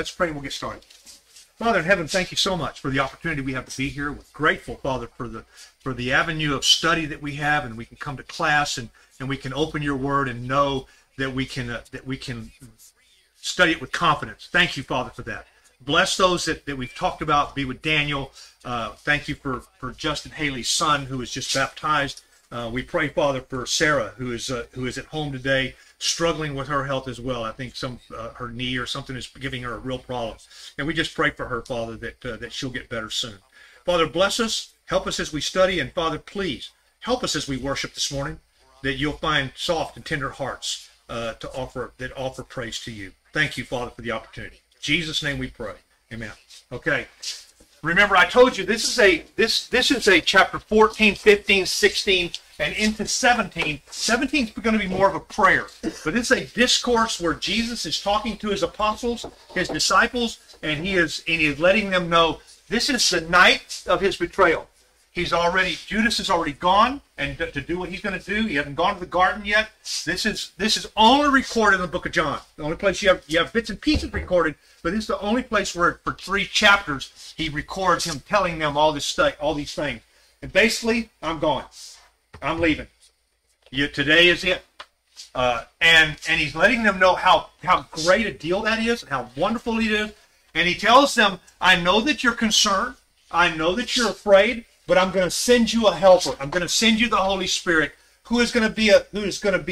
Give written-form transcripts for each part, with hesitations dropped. Let's pray and we'll get started. Father in heaven, thank you so much for the opportunity we have to be here. We're grateful, Father, for the avenue of study that we have, and we can come to class and we can open your word and know that we can study it with confidence. Thank you, Father, for that. Bless those that we've talked about. Be with Daniel. Thank you for Justin Haley's son, who was just baptized. We pray, Father, for Sarah, who is at home today, struggling with her health as well. I think her knee or something is giving her a real problem. And we just pray for her, Father, that she'll get better soon. Father, bless us. Help us as we study. And, Father, please help us as we worship this morning, that you'll find soft and tender hearts that offer praise to you. Thank you, Father, for the opportunity. In Jesus' name we pray. Amen. Okay. Remember, I told you this is a chapter 14, 15, 16, and into 17. 17 is going to be more of a prayer, but it's a discourse where Jesus is talking to his apostles, his disciples, and he is letting them know this is the night of his betrayal. Judas is already gone, and to do what he's going to do, he hasn't gone to the garden yet. This is only recorded in the book of John. The only place you have bits and pieces recorded, but it's the only place where for 3 chapters he records him telling them all this stuff, all these things. And basically, I'm gone. I'm leaving. Today is it. And he's letting them know how great a deal that is and how wonderful it is. And he tells them, I know that you're concerned. I know that you're afraid, but I'm going to send you a helper. I'm going to send you the Holy Spirit, who is going to be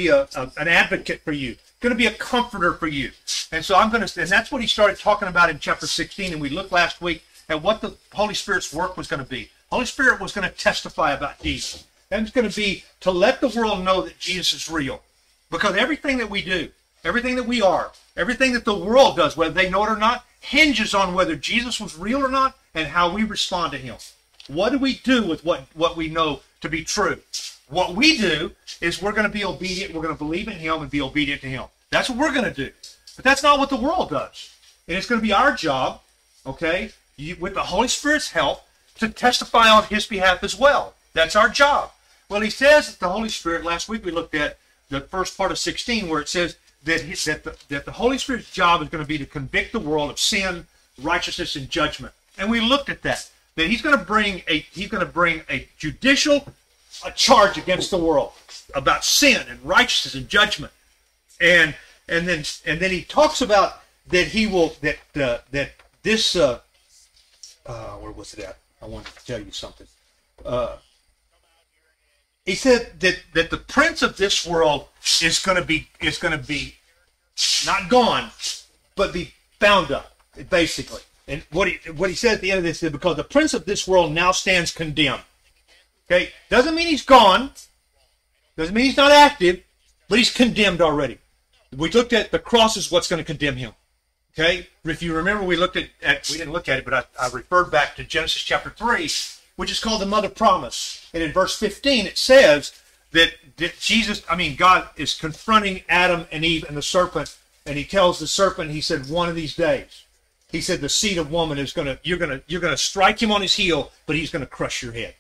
an advocate for you, going to be a comforter for you. And so and that's what he started talking about in chapter 16, and we looked last week at what the Holy Spirit's work was going to be. Holy Spirit was going to testify about Jesus. And it's going to be to let the world know that Jesus is real. Because everything that we do, everything that we are, everything that the world does, whether they know it or not, hinges on whether Jesus was real or not and how we respond to him. What do we do with what we know to be true? What we do is we're going to be obedient. We're going to believe in him and be obedient to him. That's what we're going to do. But that's not what the world does. And it's going to be our job, okay, with the Holy Spirit's help, to testify on his behalf as well. That's our job. Well, he says that the Holy Spirit, last week we looked at the first part of 16, where it says that the Holy Spirit's job is going to be to convict the world of sin, righteousness, and judgment. And we looked at that he's going to bring a judicial charge against the world about sin and righteousness and judgment. And then he talks about that he will where was it at? I wanted to tell you something. He said that the prince of this world is going to be not gone, but be bound up, basically. And what he said at the end of this is, because the prince of this world now stands condemned. Okay, doesn't mean he's gone, doesn't mean he's not active, but he's condemned already. We looked at the cross is what's going to condemn him. Okay, if you remember, we looked at we didn't look at it, but I referred back to Genesis chapter 3. Which is called the mother promise. And in verse 15, it says that God is confronting Adam and Eve and the serpent, and he tells the serpent, he said, one of these days, he said, the seed of woman is you're gonna strike him on his heel, but he's gonna crush your head.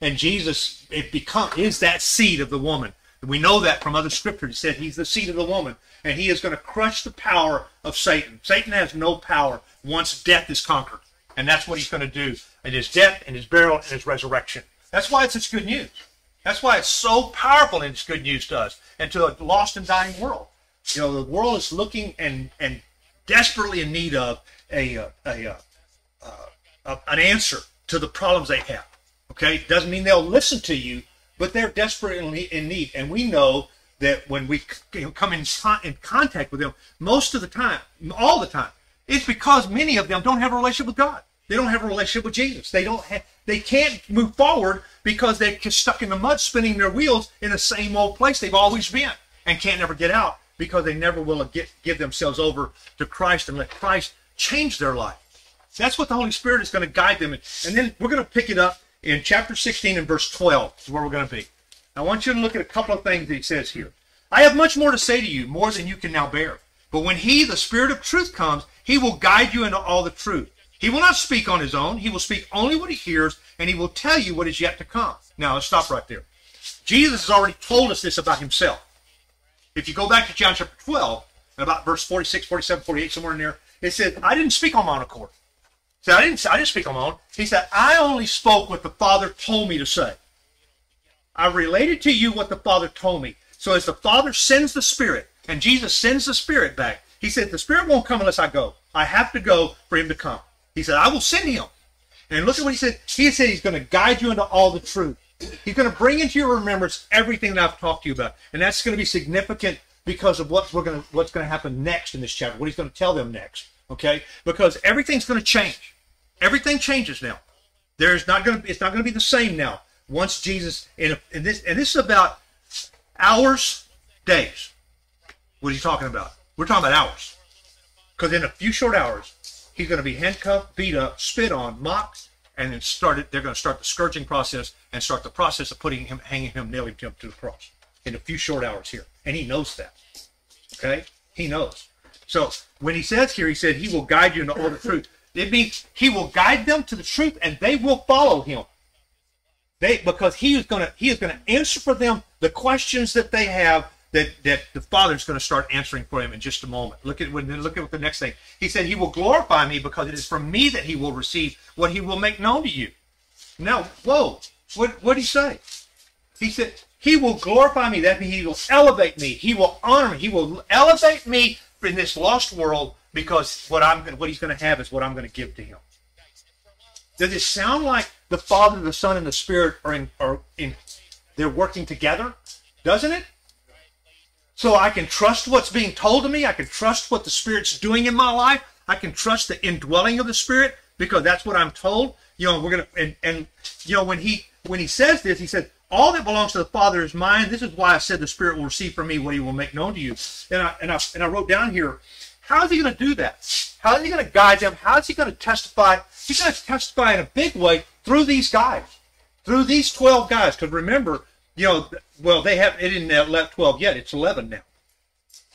And Jesus is that seed of the woman. We know that from other scriptures. It said he's the seed of the woman, and he is gonna crush the power of Satan. Satan has no power once death is conquered. And that's what he's going to do in his death, in his burial, and his resurrection. That's why it's such good news. That's why it's so powerful, and it's good news to us and to a lost and dying world. You know, the world is looking and desperately in need of an answer to the problems they have. Okay, doesn't mean they'll listen to you, but they're desperately in need. And we know that when we come in contact with them, most of the time, all the time, it's because many of them don't have a relationship with God. They don't have a relationship with Jesus. They can't move forward because they're stuck in the mud, spinning their wheels in the same old place they've always been, and can't never get out because they never will give themselves over to Christ and let Christ change their life. That's what the Holy Spirit is going to guide them in. And then we're going to pick it up in chapter 16 and verse 12 is where we're going to be. I want you to look at a couple of things that he says here. I have much more to say to you, more than you can now bear. But when he, the Spirit of truth, comes, he will guide you into all the truth. He will not speak on his own. He will speak only what he hears, and he will tell you what is yet to come. Now, let's stop right there. Jesus has already told us this about himself. If you go back to John chapter 12, and about verse 46, 47, 48, somewhere in there, It said, I didn't speak on my own accord. See, I didn't speak on my own. He said, I only spoke what the Father told me to say. I related to you what the Father told me. So as the Father sends the Spirit, and Jesus sends the Spirit back, he said, the Spirit won't come unless I go. I have to go for him to come. He said, I will send him. And look at what he said. He said he's going to guide you into all the truth. He's going to bring into your remembrance everything that I've talked to you about. And that's going to be significant because of what's going to happen next in this chapter, what he's going to tell them next. Okay? Because everything's going to change. Everything changes now. It's not going to be the same now. Once Jesus, and this is about hours, days. What is he talking about? We're talking about hours. Because in a few short hours, he's going to be handcuffed, beat up, spit on, mocked, and then they're going to start the scourging process and start the process of putting him, hanging him, nailing him to the cross in a few short hours here. And he knows that. Okay? He knows. So when he says here, he said, he will guide you into all the truth. It means he will guide them to the truth and they will follow him. Because he is going to answer for them the questions that they have that the Father is going to start answering for him in just a moment. Look at the next thing. He said, he will glorify me because it is from me that he will receive what he will make known to you. Now, whoa, what did he say? He said, he will glorify me. That means he will elevate me. He will honor me. He will elevate me in this lost world because what he's going to have is what I'm going to give to him. Does it sound like the Father, the Son, and the Spirit they're working together? Doesn't it? So I can trust what's being told to me. I can trust what the Spirit's doing in my life. I can trust the indwelling of the Spirit because that's what I'm told. You know, we're gonna and you know when he says this, he said, all that belongs to the Father is mine. This is why I said the Spirit will receive from me what he will make known to you. And I wrote down here, how is he going to do that? How is he going to guide them? How is he going to testify? He's going to testify in a big way through these guys, through these 12 guys. Because remember, you know, well, it isn't left 12 yet. It's 11 now.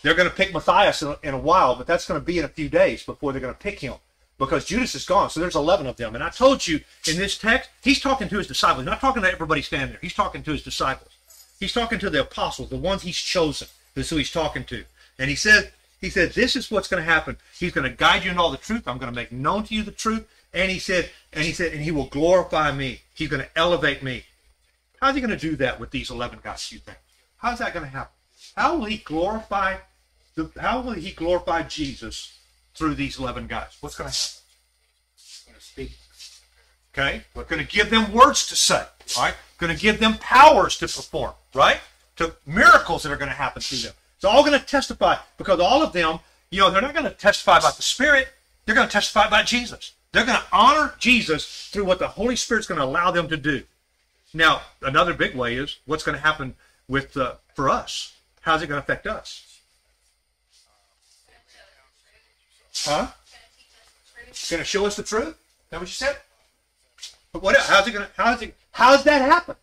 They're going to pick Matthias in a while, but that's going to be in a few days before they're going to pick him because Judas is gone. So there's 11 of them. And I told you in this text, he's talking to his disciples. He's not talking to everybody standing there. He's talking to his disciples. He's talking to the apostles, the ones he's chosen. That's who he's talking to. And he said, this is what's going to happen. He's going to guide you in all the truth. I'm going to make known to you the truth. And he said, and he will glorify me. He's going to elevate me. How's he going to do that with these 11 guys, you think? How's that going to happen? How will he glorify Jesus through these 11 guys? What's going to happen? He's going to speak. Okay? We're going to give them words to say. All right? Going to give them powers to perform. Right? To miracles that are going to happen through them. It's all going to testify because all of them, you know, they're not going to testify about the Spirit. They're going to testify about Jesus. They're going to honor Jesus through what the Holy Spirit's going to allow them to do. Now, another big way is what's going to happen with for us. How's it going to affect us? Huh? It's going to show us the truth. Is that what you said? But what? How's that happen?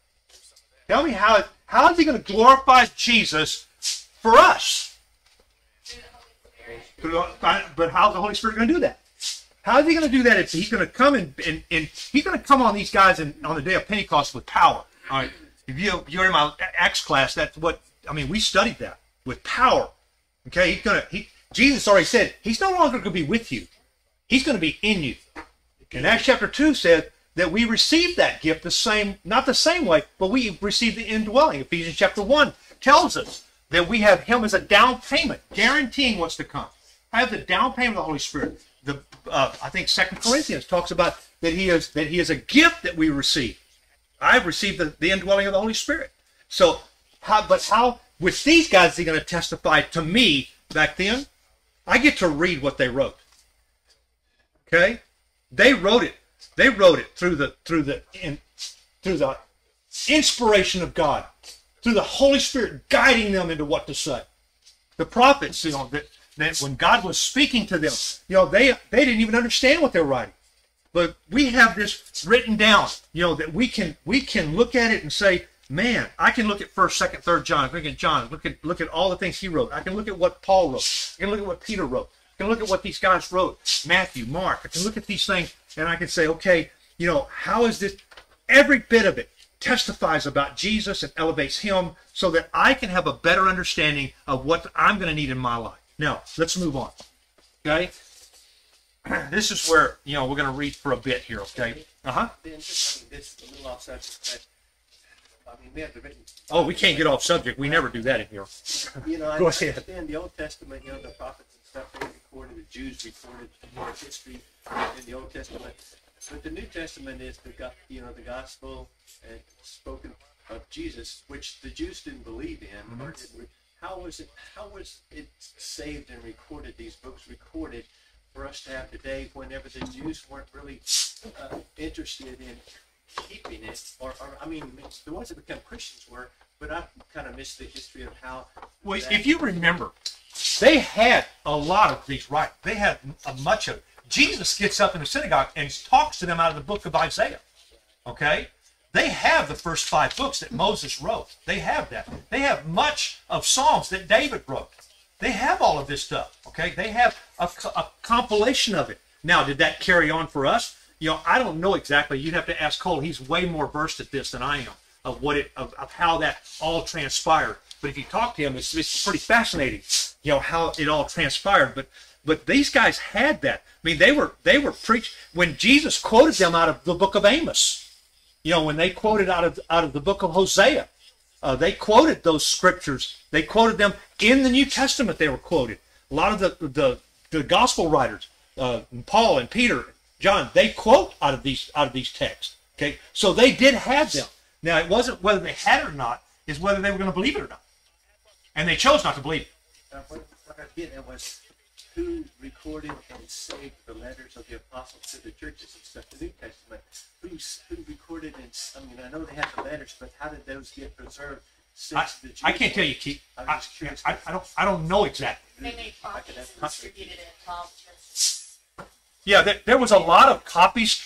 Tell me how is he going to glorify Jesus for us? But how's the Holy Spirit going to do that? How is he going to do that if he's going to come and he's going to come on these guys on the day of Pentecost with power? All right, if you're in my Acts class, that's what I mean. We studied that with power. Okay, Jesus already said he's no longer going to be with you; he's going to be in you. And Acts chapter 2 said that we received that gift the same, not the same way, but we received the indwelling. Ephesians chapter 1 tells us that we have him as a down payment, guaranteeing what's to come. I have the down payment of the Holy Spirit. I think 2 Corinthians talks about that he is a gift that we receive. I've received the indwelling of the Holy Spirit. So, how with these guys is he going to testify to me back then? I get to read what they wrote. Okay, they wrote it. They wrote it through the inspiration of God, through the Holy Spirit guiding them into what to say. The prophets, you know, that when God was speaking to them, you know, they didn't even understand what they're writing. But we have this written down, you know, that we can look at it and say, man, I can look at 1st, 2nd, 3rd John, look at John, look at all the things he wrote. I can look at what Paul wrote. I can look at what Peter wrote. I can look at what these guys wrote, Matthew, Mark. I can look at these things and I can say, okay, you know, how is this? Every bit of it testifies about Jesus and elevates him so that I can have a better understanding of what I'm going to need in my life. Now, let's move on, okay? this is where, you know, we're going to read for a bit here, okay? Uh-huh. Oh, we can't get off subject. We never do that in here. You know, I understand the Old Testament, you know, the prophets and stuff, they recorded, the Jews recorded more history in the Old Testament. But the New Testament is the, you know, the gospel and spoken of Jesus, which the Jews didn't believe in. Mm-hmm. Or didn't. How was it saved and recorded, these books recorded for us to have today, whenever the Jews weren't really interested in keeping it, or I mean, the ones that become Christians were, but I kind of missed the history of how. Well, if you remember, they had a lot of these, right? They had much of it. Jesus gets up in the synagogue and talks to them out of the book of Isaiah, okay? They have the first 5 books that Moses wrote. They have that. They have much of Psalms that David wrote. They have all of this stuff, okay? They have a compilation of it. Now, did that carry on for us? You know, I don't know exactly. You'd have to ask Cole. He's way more versed at this than I am, of what it, of how that all transpired. But if you talk to him, it's pretty fascinating, you know, how it all transpired. But these guys had that. I mean, they were preached when Jesus quoted them out of the book of Amos. You know, when they quoted out of the book of Hosea, they quoted those scriptures. They quoted them in the New Testament. They were quoted. A lot of the gospel writers, Paul and Peter, John, they quote out of these texts. Okay, so they did have them. Now, it wasn't whether they had it or not; is whether they were going to believe it or not, and they chose not to believe it. What I did was who recorded and saved the letters of the apostles to the churches and stuff. The New Testament. Who recorded and? I mean, I know they had the letters, but how did those get preserved? I can't tell you, Keith. I don't know exactly. They made copies and distributed it to all churches. Yeah, there was a lot of copies,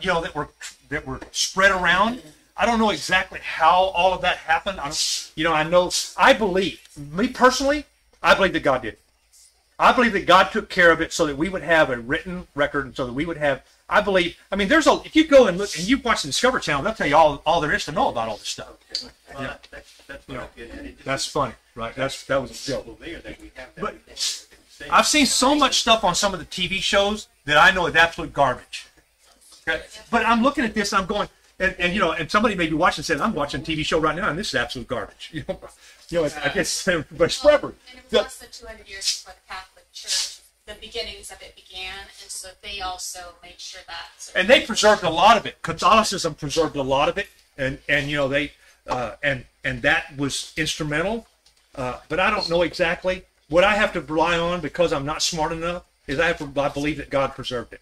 you know, that were spread around. I don't know exactly how all of that happened. I believe, me personally, I believe that God did it. I believe that God took care of it so that we would have a written record, and so that we would have. I believe. I mean, there's a. If you go and look, and you watch the Discovery Channel, they'll tell you all there is to know about all this stuff. Okay. Well, yeah. That's, you know, that's funny, right? That was a joke. But I've seen so much stuff on some of the TV shows that I know is absolute garbage. Okay? But I'm looking at this, and I'm going, and you know, and somebody may be watching and saying, I'm watching a TV show right now, and this is absolute garbage. You know I guess everybody's forever. And it was the 200 years before the Catholic Church, the beginnings of it began, and so they also made sure that. And they preserved a lot of it. Catholicism preserved a lot of it, and you know, they, and that was instrumental, but I don't know exactly. What I have to rely on, because I'm not smart enough, is I believe that God preserved it.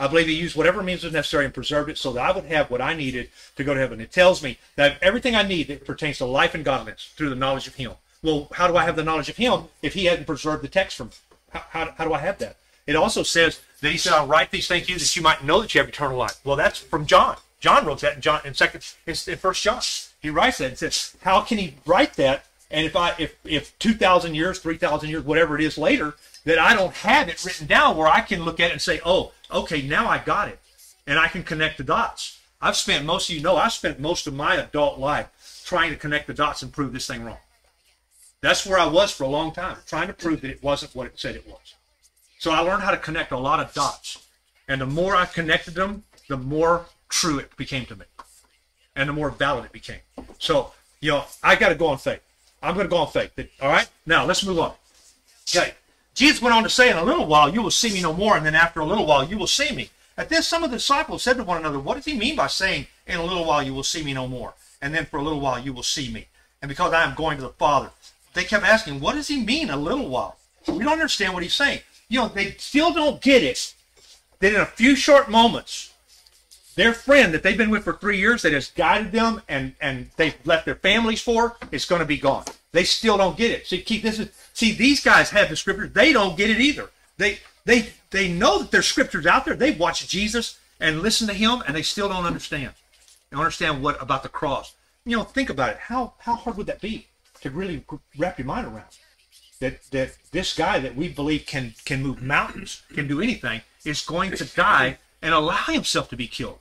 I believe He used whatever means was necessary and preserved it so that I would have what I needed to go to heaven. It tells me that everything I need that pertains to life and godliness through the knowledge of Him. Well, how do I have the knowledge of Him if He hadn't preserved the text for me? How do I have that? It also says that He said, I'll write these things to you that you might know that you have eternal life. Well, that's from John. John wrote that in 1 John. He writes that and says, how can he write that? And if 2,000 years, 3,000 years, whatever it is later, that I don't have it written down where I can look at it and say, oh, okay, now I got it. And I can connect the dots. I've spent, most of you know, I've spent most of my adult life trying to connect the dots and prove this thing wrong. That's where I was for a long time, trying to prove that it wasn't what it said it was. So I learned how to connect a lot of dots. And the more I connected them, the more true it became to me. And the more valid it became. So, you know, I got to go on faith. I'm going to go on faith. All right? Now, let's move on. Okay. Jesus went on to say, in a little while, you will see me no more, and then after a little while, you will see me. At this, some of the disciples said to one another, what does he mean by saying, in a little while, you will see me no more, and then for a little while, you will see me, and because I am going to the Father? They kept asking, what does he mean, a little while? We don't understand what he's saying. You know, they still don't get it, that in a few short moments, their friend that they've been with for 3 years, that has guided them and they've left their families for, is going to be gone. They still don't get it. See, Keith, these guys have the scriptures. They don't get it either. They know that there's scriptures out there. They've watched Jesus and listened to him, and they still don't understand. They don't understand what about the cross. You know, think about it. How hard would that be to really wrap your mind around? That this guy that we believe can move mountains, can do anything, is going to die and allow himself to be killed.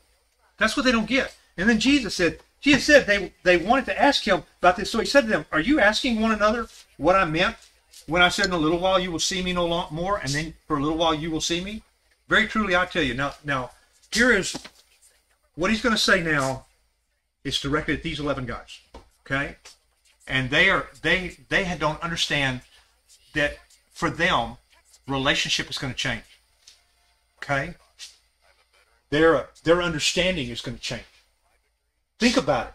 That's what they don't get. And then Jesus said they wanted to ask him about this. So he said to them, are you asking one another what I meant when I said, in a little while you will see me no more, and then for a little while you will see me? Very truly, I tell you. Now, here is what he's going to say now is directed at these 11 guys. Okay? And they don't understand that for them, relationship is going to change. Okay? Their understanding is going to change. Think about it.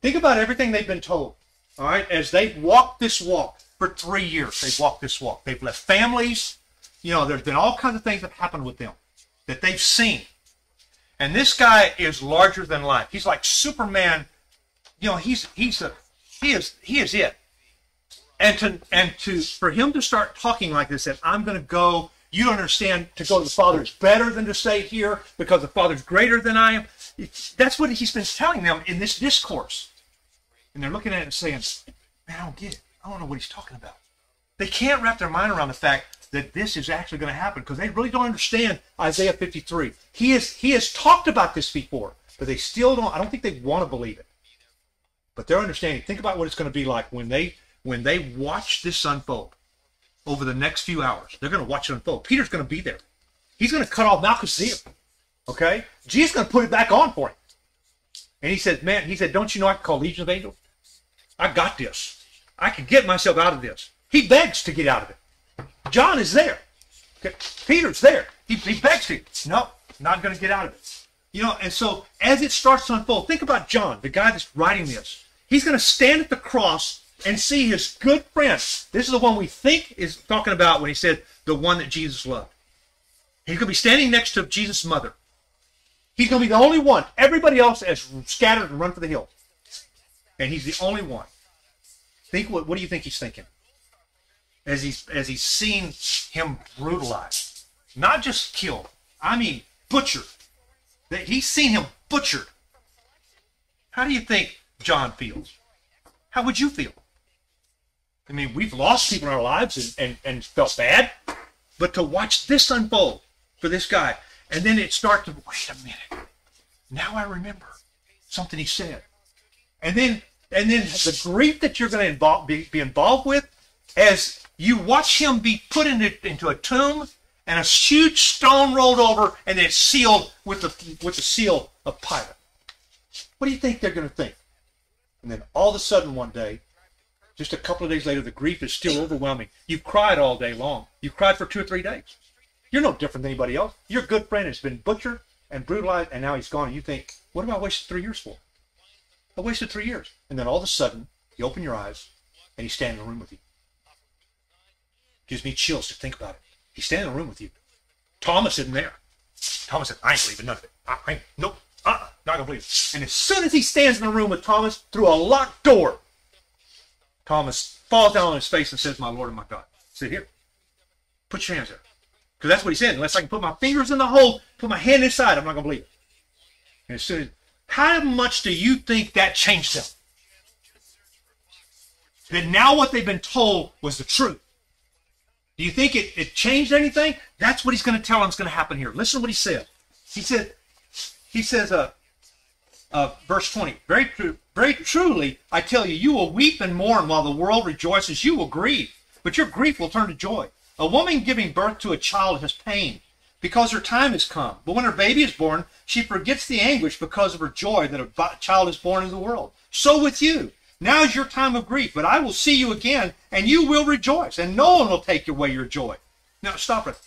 Think about everything they've been told. All right? As they've walked this walk for 3 years, they've walked this walk. They've left families. You know, there's been all kinds of things that happened with them that they've seen. And this guy is larger than life. He's like Superman. You know, he is it. And for him to start talking like this, that I'm going to go, you don't understand, to go to the Father is better than to stay here because the Father is greater than I am. That's what he's been telling them in this discourse. And they're looking at it and saying, man, I don't get it. I don't know what he's talking about. They can't wrap their mind around the fact that this is actually going to happen because they really don't understand Isaiah 53. He has talked about this before, but they still don't, I don't think they want to believe it. But they're understanding. Think about what it's going to be like when they watch this unfold over the next few hours. They're going to watch it unfold. Peter's going to be there. He's going to cut off Malchus' ear. Okay? Jesus is going to put it back on for him. And he said, man, he said, don't you know I can call Legion of Angels? I got this. I can get myself out of this. He begs to get out of it. John is there. Okay? Peter's there. He begs to. No, not going to get out of it. You know, and so as it starts to unfold, think about John, the guy that's writing this. He's going to stand at the cross and see his good friend. This is the one we think is talking about when he said the one that Jesus loved. He's going to be standing next to Jesus' mother. He's going to be the only one. Everybody else has scattered and run for the hill. And he's the only one. Think what do you think he's thinking? As he's seen him brutalized. Not just killed. I mean butchered. That he's seen him butchered. How do you think John feels? How would you feel? I mean, we've lost people in our lives and felt bad. But to watch this unfold for this guy, and then it starts to, wait a minute, now I remember something he said. And then the grief that you're going to be involved with as you watch him be put into a tomb and a huge stone rolled over and it's sealed with the seal of Pilate. What do you think they're going to think? And then all of a sudden one day, just a couple of days later, the grief is still overwhelming. You've cried all day long. You've cried for 2 or 3 days. You're no different than anybody else. Your good friend has been butchered and brutalized, and now he's gone. And you think, what have I wasted 3 years for? I wasted 3 years. And then all of a sudden, you open your eyes, and he's standing in the room with you. Gives me chills to think about it. He's standing in the room with you. Thomas isn't there. Thomas said, I ain't believing none of it. I ain't, nope. Not gonna believe it. And as soon as he stands in the room with Thomas through a locked door, Thomas falls down on his face and says, my Lord and my God. Sit here. Put your hands there. Because that's what he said. Unless I can put my fingers in the hole, put my hand inside, I'm not gonna believe it. And as soon as, how much do you think that changed them? That now what they've been told was the truth. Do you think it changed anything? That's what he's gonna tell them is gonna happen here. Listen to what he said. He says, verse 20, very truly, I tell you, you will weep and mourn while the world rejoices. You will grieve, but your grief will turn to joy. A woman giving birth to a child has pain because her time has come. But when her baby is born, she forgets the anguish because of her joy that a child is born into the world. So with you, now is your time of grief, but I will see you again, and you will rejoice, and no one will take away your joy. Now, stop it.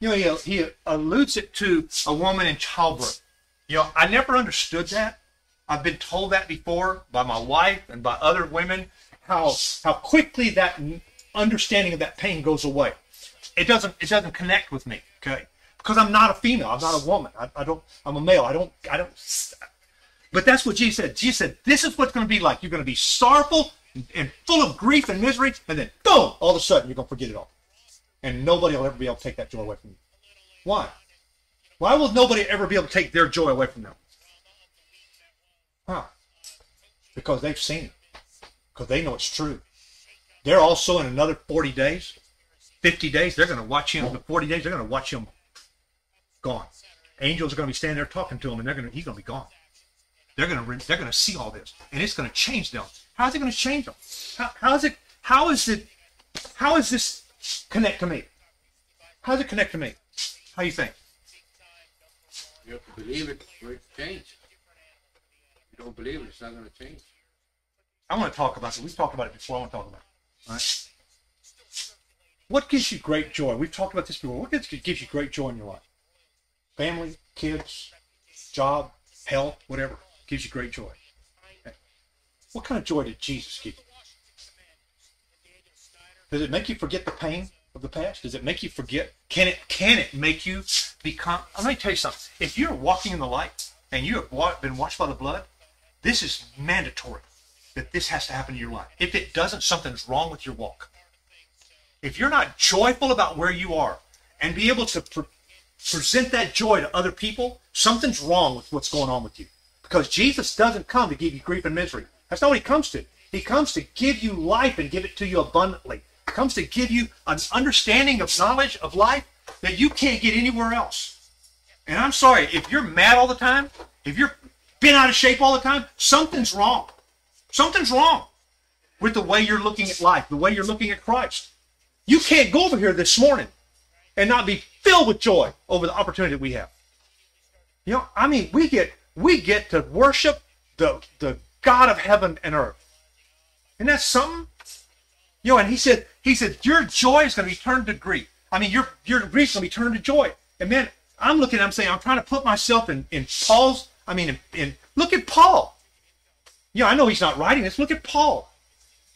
You know, he alludes it to a woman in childbirth. You know, I never understood that. I've been told that before by my wife and by other women, how quickly that understanding of that pain goes away. It doesn't connect with me, okay? Because I'm not a female. I'm not a woman. I'm a male. I don't. But that's what Jesus said. Jesus said, this is what's going to be like. You're going to be sorrowful and full of grief and misery, and then boom, all of a sudden you're going to forget it all. And nobody will ever be able to take that joy away from you. Why? Why will nobody ever be able to take their joy away from them? Huh? Because they've seen it. Because they know it's true. They're also in another 40 days, 50 days. They're going to watch him. In the 40 days, they're going to watch him gone. Angels are going to be standing there talking to him, and he's going to be gone. They're going to see all this, and it's going to change them. How is it going to change them? How is this connect to me? How does it connect to me? How do you think? You have to believe it for it to change. If you don't believe it, it's not going to change. I want to talk about it. We've talked about it before. I want to talk about it. All right? What gives you great joy? We've talked about this before. What gives you great joy in your life? Family, kids, job, health, whatever. Gives you great joy. Okay. What kind of joy did Jesus give you? Does it make you forget the pain of the past? Does it make you forget? Can it make you become? Let me tell you something. If you're walking in the light and you have been washed by the blood, this is mandatory that this has to happen in your life. If it doesn't, something's wrong with your walk. If you're not joyful about where you are and be able to present that joy to other people, something's wrong with what's going on with you. Because Jesus doesn't come to give you grief and misery. That's not what he comes to. He comes to give you life and give it to you abundantly. He comes to give you an understanding of knowledge of life that you can't get anywhere else. And I'm sorry, if you're mad all the time, if you're bent out of shape all the time, something's wrong. Something's wrong with the way you're looking at life, the way you're looking at Christ. You can't go over here this morning and not be filled with joy over the opportunity that we have. You know, I mean, we get to worship the God of heaven and earth. Isn't that something? You know, and he said, your joy is going to be turned to grief. I mean, your grief is going to be turned to joy. And man, I'm looking, I'm saying, I'm trying to put myself look at Paul. You know, I know he's not writing this. Look at Paul.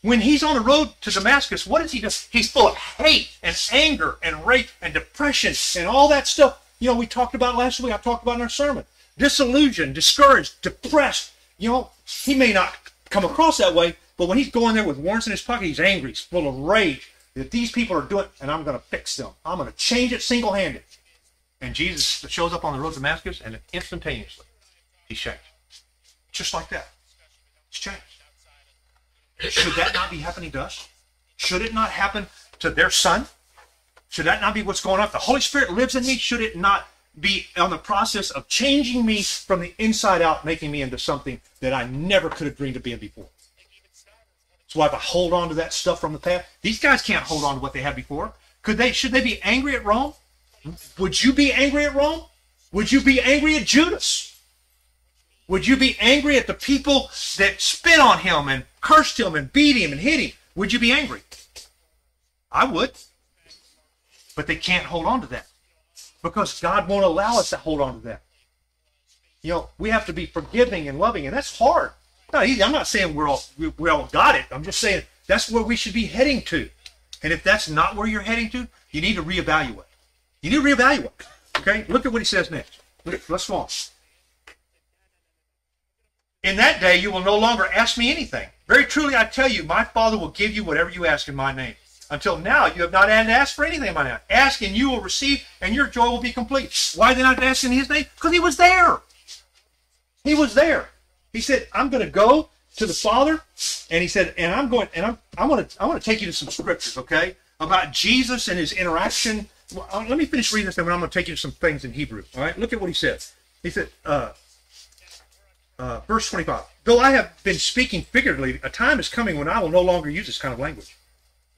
When he's on the road to Damascus, what does he do? He's full of hate and anger and rape and depression and all that stuff. You know, we talked about last week. I talked about in our sermon. Disillusioned, discouraged, depressed. You know, he may not come across that way, but when he's going there with warrants in his pocket, he's angry. He's full of rage that these people are doing, and I'm going to fix them. I'm going to change it single-handed. And Jesus shows up on the road to Damascus, and instantaneously, he's changed. Just like that. He's changed. Should that not be happening to us? Should it not happen to their son? Should that not be what's going on? If the Holy Spirit lives in me, should it not be on the process of changing me from the inside out, making me into something that I never could have dreamed of being before? So if I hold on to that stuff from the past, these guys can't hold on to what they had before. Should they be angry at Rome? Would you be angry at Rome? Would you be angry at Judas? Would you be angry at the people that spit on him and cursed him and beat him and hit him? Would you be angry? I would. But they can't hold on to that because God won't allow us to hold on to that. You know, we have to be forgiving and loving, and that's hard. Not easy. I'm not saying we all got it. I'm just saying that's where we should be heading to. And if that's not where you're heading to, you need to reevaluate. You need to reevaluate. Okay? Look at what he says next. Let's go on. In that day, you will no longer ask me anything. Very truly, I tell you, my Father will give you whatever you ask in my name. Until now, you have not had to ask for anything in my name. Ask and you will receive, and your joy will be complete. Why did they not ask in his name? Because he was there. He was there. He said, I'm going to go to the Father, and he said, and I want to take you to some scriptures, okay, about Jesus and his interaction. Well, let me finish reading this, and then I'm going to take you to some things in Hebrews. All right, look at what he says. He said, verse 25, though I have been speaking figuratively, a time is coming when I will no longer use this kind of language,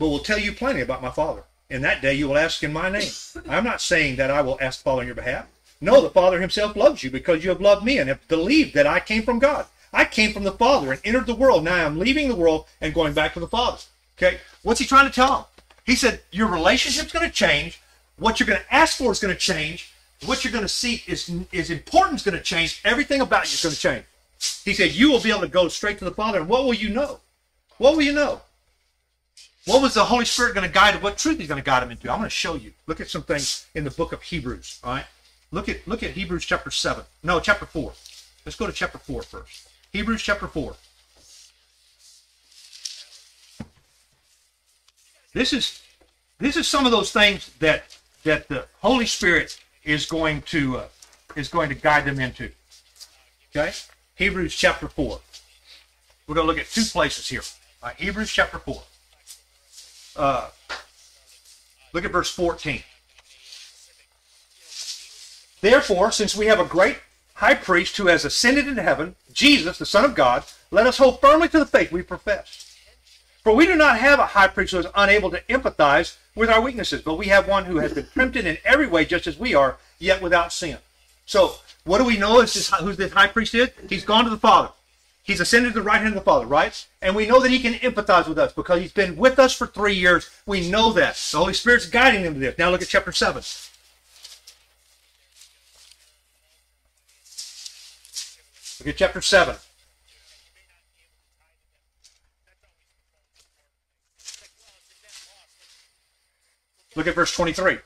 but will tell you plainly about my Father. In that day you will ask in my name. I'm not saying that I will ask the Father on your behalf. No, the Father himself loves you because you have loved me and have believed that I came from God. I came from the Father and entered the world. Now I'm leaving the world and going back to the Father. Okay, what's he trying to tell him? He said, your relationship's going to change. What you're going to ask for is going to change. What you're going to seek is important, is going to change. Everything about you is going to change. He said, you will be able to go straight to the Father. And what will you know? What will you know? What was the Holy Spirit going to guide? What truth he's going to guide him into? I'm going to show you. Look at some things in the book of Hebrews. All right? Look at Hebrews chapter 7. No, chapter 4. Let's go to chapter 4 first. Hebrews chapter 4. This is some of those things that the Holy Spirit is going to guide them into. Okay? Hebrews chapter 4. We're going to look at two places here. All right, Hebrews chapter 4. Look at verse 14. Therefore, since we have a great high priest who has ascended into heaven, Jesus, the Son of God, let us hold firmly to the faith we profess. For we do not have a high priest who is unable to empathize with our weaknesses, but we have one who has been tempted in every way just as we are, yet without sin. So what do we know who this high priest is? He's gone to the Father. He's ascended to the right hand of the Father, right? And we know that he can empathize with us because he's been with us for 3 years. We know that. The Holy Spirit's guiding him to this. Now look at chapter 7. Look at chapter 7. Look at verse 23.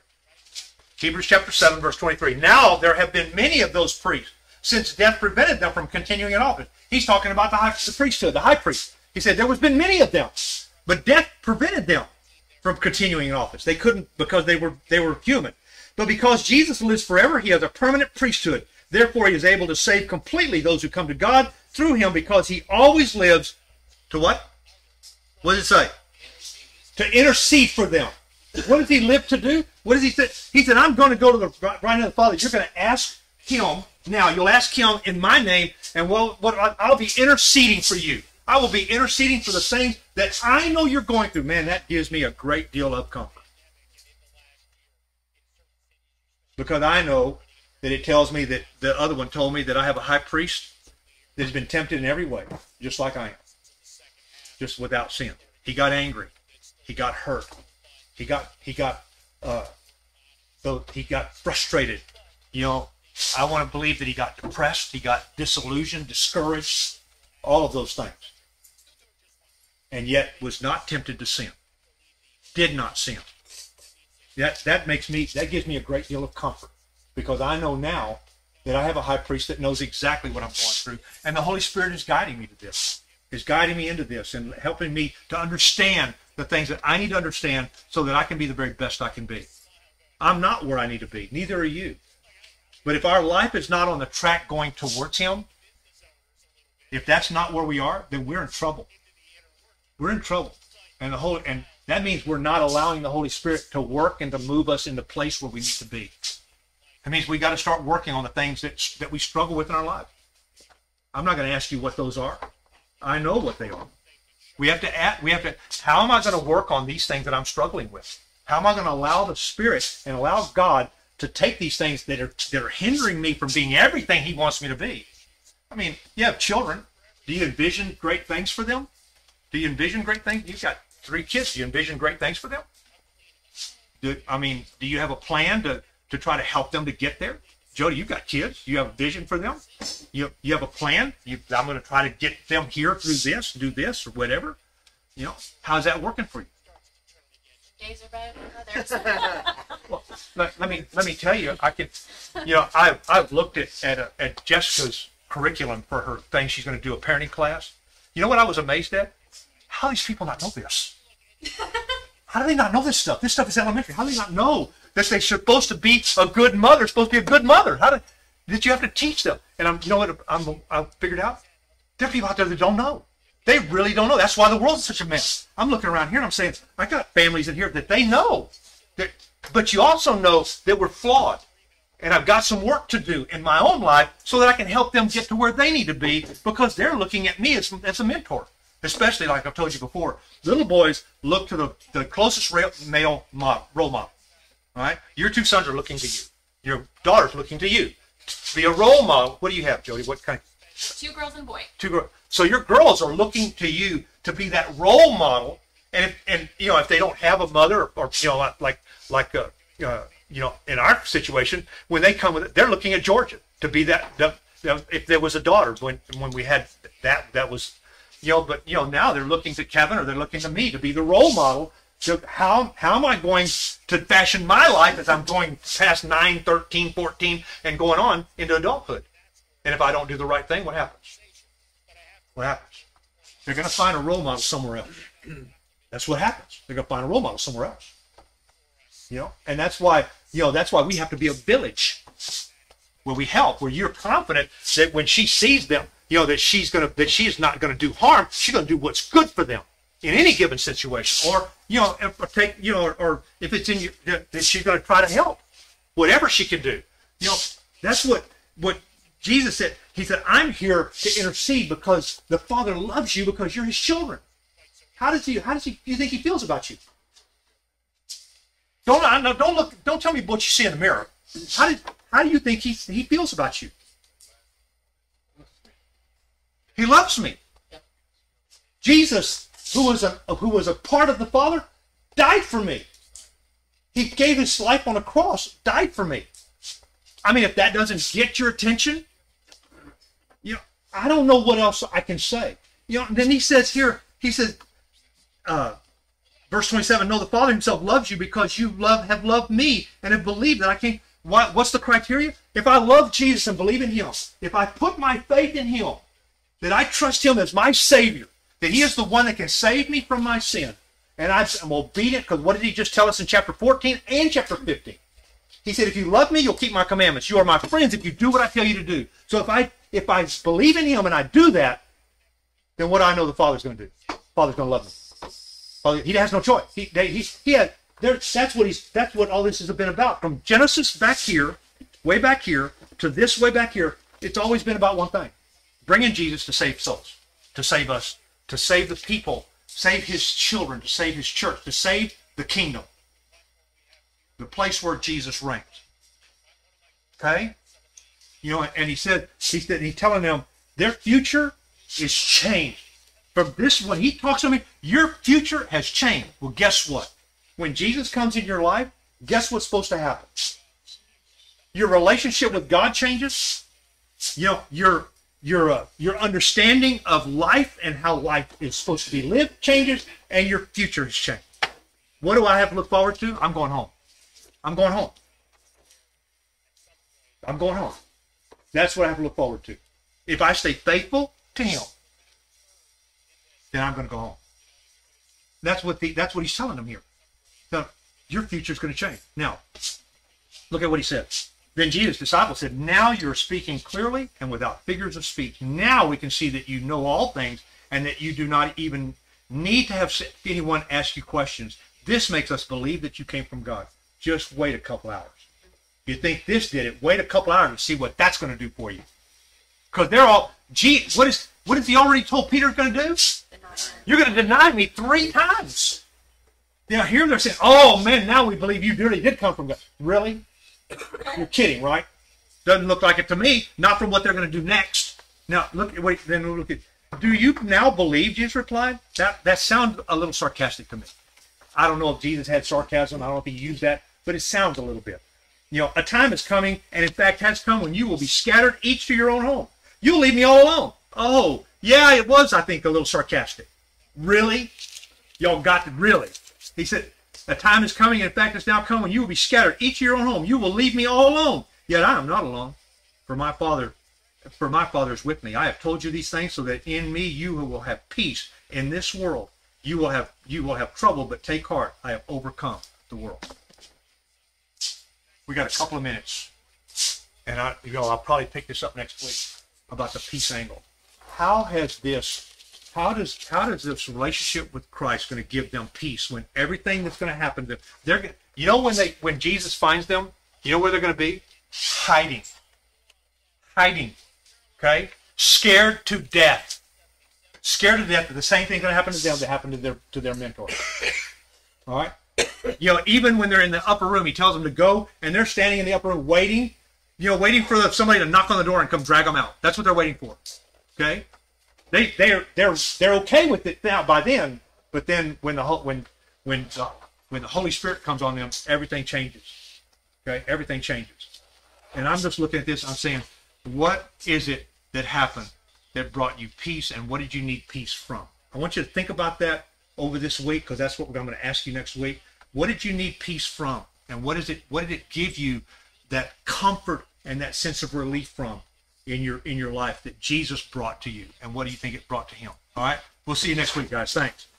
Hebrews chapter 7, verse 23. Now there have been many of those priests, since death prevented them from continuing in office. He's talking about the high priest. He said there has been many of them, but death prevented them from continuing in office. They couldn't because they were human. But because Jesus lives forever, he has a permanent priesthood. Therefore, he is able to save completely those who come to God through him, because he always lives to what? What does it say? To intercede for them. What does he live to do? What does he say? He said, I'm going to go to the right hand of the Father. You're going to ask him. Now, you'll ask him in my name, and I'll be interceding for you. I will be interceding for the things that I know you're going through. Man, that gives me a great deal of comfort. Because I know that it tells me that the other one told me that I have a high priest that has been tempted in every way, just like I am, just without sin. He got angry. He got hurt. He got frustrated. You know, I want to believe that he got depressed, he got disillusioned, discouraged, all of those things. And yet was not tempted to sin. Did not sin. That gives me a great deal of comfort, because I know now that I have a high priest that knows exactly what I'm going through, and the Holy Spirit is guiding me to this. Is guiding me into this and helping me to understand the things that I need to understand so that I can be the very best I can be. I'm not where I need to be. Neither are you. But if our life is not on the track going towards him, if that's not where we are, then we're in trouble. We're in trouble. And that means we're not allowing the Holy Spirit to work and to move us in the place where we need to be. That means we got to start working on the things that we struggle with in our life. I'm not going to ask you what those are. I know what they are. We have to. How am I going to work on these things that I'm struggling with? How am I going to allow the Spirit and allow God to take these things that are hindering me from being everything he wants me to be? I mean, you have children. Do you envision great things for them? Do you envision great things? You've got 3 kids. Do you envision great things for them? Do you have a plan to try to help them to get there? Jody, you've got kids. You have a vision for them. You have a plan. I'm going to try to get them here through this, do this, or whatever. You know, how's that working for you? Days are better than others. Well, let me tell you, I've looked at Jessica's curriculum for her thing. She's going to do a parenting class. You know what I was amazed at? How do these people not know this? How do they not know this stuff? This stuff is elementary. How do they not know that they're supposed to be a good mother? How did you have to teach them? And I figured out there are people out there that don't know. They really don't know. That's why the world is such a mess. I'm looking around here and I'm saying, I got families in here that they know. But you also know that we're flawed. And I've got some work to do in my own life so that I can help them get to where they need to be, because they're looking at me as a mentor. Especially, like I've told you before, little boys look to the closest male role model. All right? Your 2 sons are looking to you. Your daughter's looking to you. To be a role model. What do you have, Jody? What kind? 2 girls and a boy. 2 girls. So your girls are looking to you to be that role model. And if they don't have a mother, or in our situation, when they come with it, they're looking at Georgia to be that. If there was a daughter, when we had that was, now they're looking to Kevin, or they're looking to me to be the role model. So how am I going to fashion my life as I'm going past 9, 13, 14, and going on into adulthood? And if I don't do the right thing, what happens? What happens? They're going to find a role model somewhere else. That's what happens. They're going to find a role model somewhere else. And that's why we have to be a village where we help, where you're confident that when she sees them, that she is not going to do harm. She's going to do what's good for them in any given situation, or if it's in your, that she's going to try to help, whatever she can do. That's what Jesus said. He said, I'm here to intercede because the Father loves you, because you're his children. How does he think he feels about you? Don't tell me what you see in the mirror. How do you think he feels about you? He loves me. Jesus, who was a part of the Father, died for me. He gave his life on a cross, died for me. I mean, if that doesn't get your attention, you know, I don't know what else I can say. You know, and then he says here, he says, verse 27, no, the Father himself loves you because you have loved me and have believed that I came. What's the criteria? If I love Jesus and believe in him, if I put my faith in him, that I trust him as my Savior, that he is the one that can save me from my sin, and I'm obedient, because what did he just tell us in chapter 14 and chapter 15? He said, if you love me, you'll keep my commandments. You are my friends if you do what I tell you to do. So if I believe in him and I do that, then what do I know the Father's going to do? The Father's going to love me. Father, he has no choice. That's what all this has been about. From Genesis back here, way back here, to this way back here, it's always been about one thing. Bringing Jesus to save souls, to save us, to save the people, save his children, to save his church, to save the kingdom. The place where Jesus reigns. Okay? You know, and he said he's telling them their future is changed. From this, when he talks to me, your future has changed. Well, guess what? When Jesus comes in your life, guess what's supposed to happen? Your relationship with God changes. You know, your understanding of life and how life is supposed to be lived changes, and your future is changed. What do I have to look forward to? I'm going home. I'm going home. I'm going home. That's what I have to look forward to. If I stay faithful to him, then I'm going to go home. That's what he's telling them here. Now, your future is going to change. Now, look at what he said. Then Jesus' disciples said, now you're speaking clearly and without figures of speech. Now we can see that you know all things and that you do not even need to have anyone ask you questions. This makes us believe that you came from God. Just wait a couple hours. You think this did it? Wait a couple hours and see what that's going to do for you. Because they're all, gee, what is he already told Peter's going to do? You're going to deny me 3 times. Now here they're saying, oh man, now we believe you really did come from God. Really? You're kidding, right? Doesn't look like it to me. Not from what they're going to do next. Now look. Wait. Then we'll look at. Do you now believe? Jesus replied. That sounds a little sarcastic to me. I don't know if Jesus had sarcasm. I don't know if he used that, but it sounds a little bit. You know, a time is coming, and in fact has come, when you will be scattered, each to your own home. You'll leave me all alone. Oh, yeah, it was, I think, a little sarcastic. Really? Y'all got it, really. He said, a time is coming, and in fact has now come, when you will be scattered, each to your own home. You will leave me all alone. Yet I am not alone, for my Father is with me. I have told you these things so that in me you will have peace. In this world you will have trouble, but take heart. I have overcome the world. We got a couple of minutes, and I'll probably pick this up next week about the peace angle. How does this relationship with Christ going to give them peace when everything that's going to happen to them? When Jesus finds them, you know where they're going to be? Hiding. Okay, scared to death that the same thing is going to happen to them that happened to their mentor. All right. You know, even when they're in the upper room, he tells them to go, and they're standing in the upper room waiting, you know, waiting for somebody to knock on the door and come drag them out. That's what they're waiting for. Okay? They're okay with it now by then, but then when the Holy Spirit comes on them, everything changes. Okay? Everything changes. And I'm just looking at this, I'm saying, what is it that happened that brought you peace, and what did you need peace from? I want you to think about that over this week, because that's what I'm going to ask you next week. What did you need peace from? And what did it give you that comfort and that sense of relief from in your life that Jesus brought to you? And what do you think it brought to him? All right? We'll see you next week, guys. Thanks.